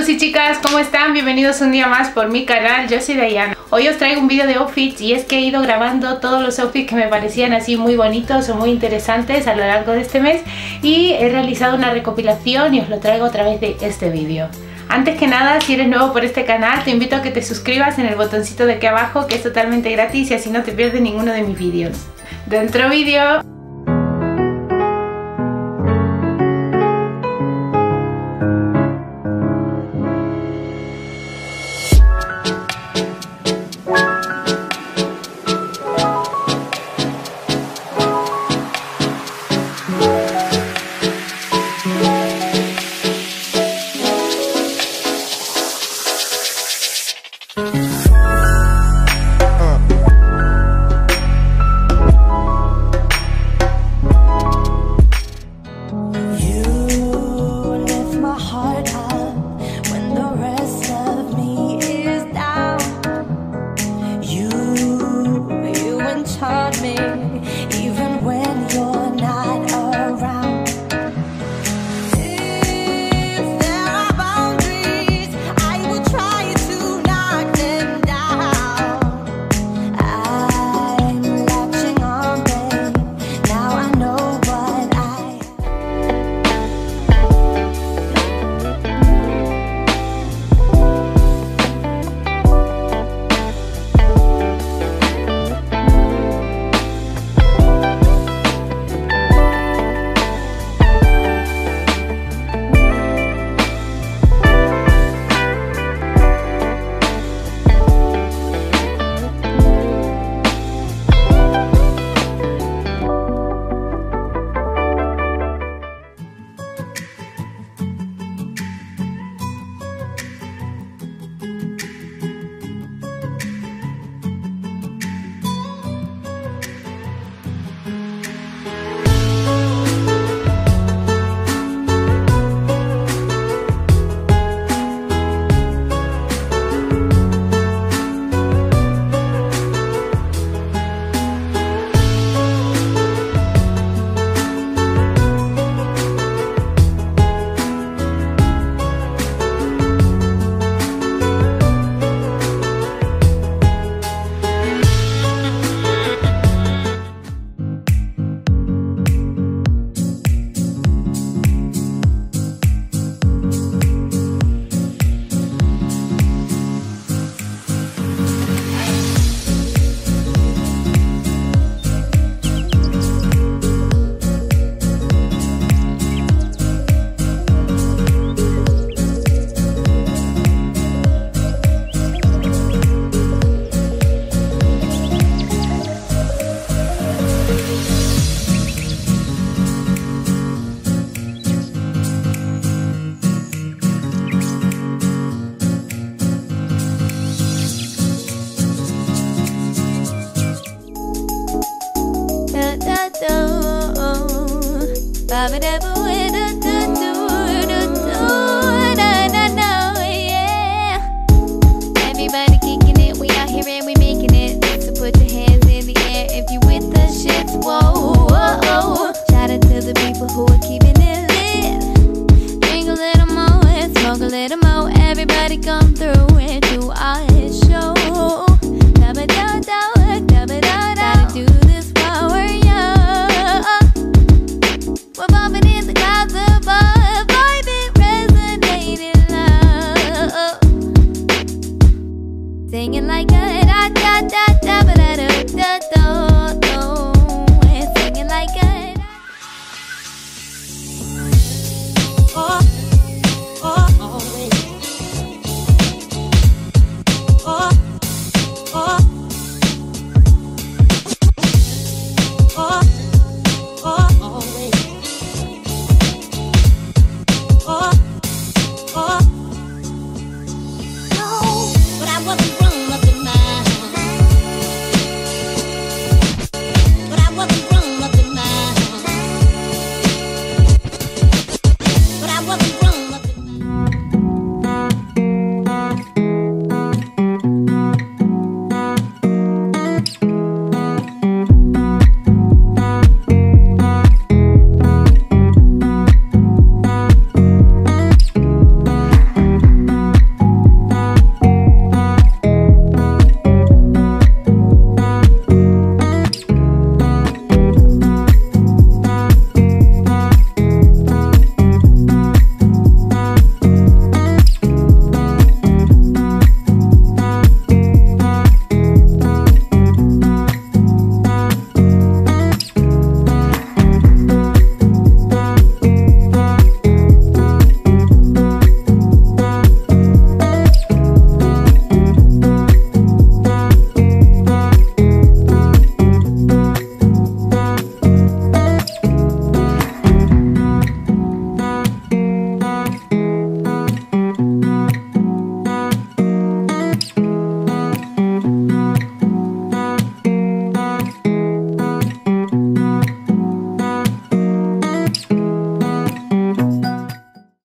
chicos y chicas, ¿cómo están? Bienvenidos un día más por mi canal, yo soy Dayana. Hoy os traigo un vídeo de outfits y es que he ido grabando todos los outfits que me parecían así muy bonitos o muy interesantes a lo largo de este mes y he realizado una recopilación y os lo traigo a través de este vídeo. Antes que nada, si eres nuevo por este canal, te invito a que te suscribas en el botoncito de aquí abajo, que es totalmente gratis y así no te pierdes ninguno de mis vídeos. ¡Dentro vídeo! Everybody come through.